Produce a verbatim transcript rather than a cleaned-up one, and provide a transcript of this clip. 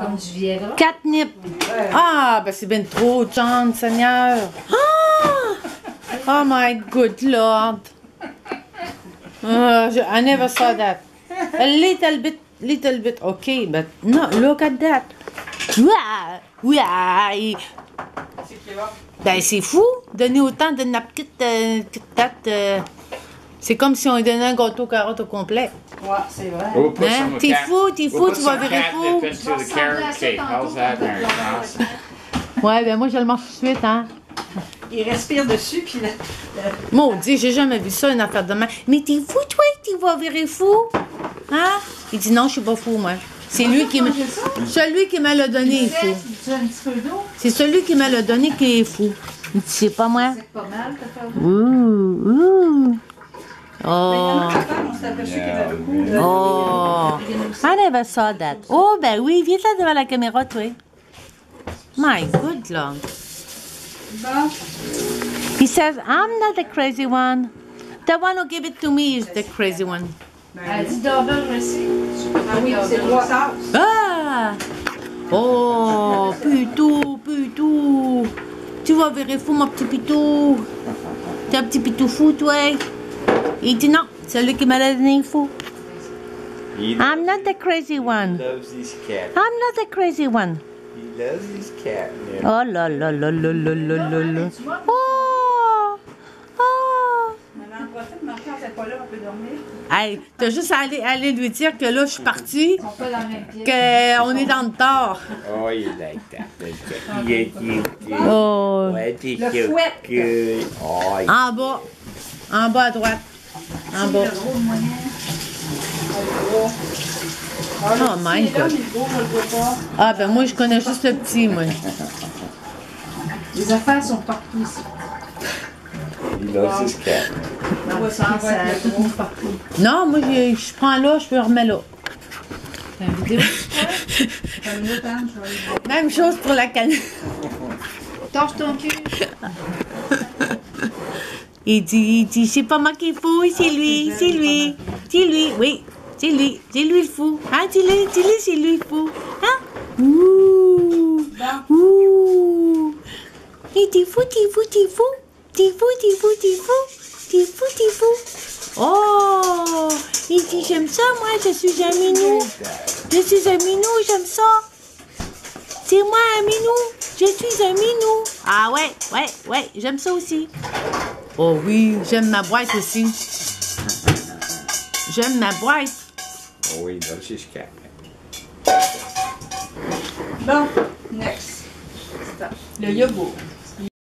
Comme du Viagra. Catnip. Ouais. Ah, ben c'est bien trop, John, Seigneur. Ah! Oh my good Lord. Uh, I never saw that. A little bit, little bit, okay, but no, look at that. Ouah! Ouah! Ben c'est fou, donner autant de napkins, euh, euh, c'est comme si on lui donnait un gâteau carotte au complet. Ouais, c'est vrai. Hein? T'es fou, t'es fou, tu vas virer fou. Ouais, ben moi je le mange tout de suite, hein. Il respire dessus, puis là... Maudit, j'ai jamais vu ça, une affaire de main. Mais t'es fou, toi, t'es vas virer fou, hein? Il dit non, je suis pas fou, moi. C'est lui qui me... celui qui me l'a donné est fou. C'est celui qui me l'a donné qui est fou. Tu sais pas moi. C'est pas mal, t'as fait. Ouh, ouh. Oh. Oh. I never saw that. Oh, ben oui, viens là devant la caméra, toi. My good Lord. He says, I'm not the crazy one. The one who gave it to me is the crazy one. Elle dit double merci. Ah oui, c'est trois sauces. Ah! Oh! Putou, putou! Tu vas virer fou, mon petit pitou! T'es un petit pitou fou, toi! Il dit non, c'est lui qui m'a donné fou. I'm not the crazy one. He loves his cat. I'm not the crazy one. He loves his cat. Oh là là là là là là là là! Oh! Oh! Hey, t'as juste à aller, aller lui dire que là, je suis partie, qu'on est dans le tort. Oh, il est là. Il est là. Ouais, t'es cute. En bas. En bas à droite. En bas. Oh, my God. Ah, ben moi, je connais juste le petit, moi. Les affaires sont partout ici. Il love his cat. Non, moi je, je prends là, je remets là. Même chose pour la canne. Torche ton cul. Il dit, il dit, c'est pas moi qui est fou, c'est lui, c'est lui, c'est lui, oui, c'est lui, c'est lui le fou. Hein, dis-lui, dis-lui, c'est lui le fou. Hein? Ouh, ouh. Il dit fou, t'es fou, t'es fou. T'es fou, t'es fou, t'es fou, t'es fou, t'es fou. Oh! Il dit, j'aime ça, moi, je suis un minou. Je suis un minou, j'aime ça. C'est moi un minou. Je suis un minou. Ah ouais, ouais, ouais, j'aime ça aussi. Oh oui, j'aime ma boîte aussi. J'aime ma boîte. Oh oui, là, c'est ce qu'il y a. Bon, next. Le yogourt.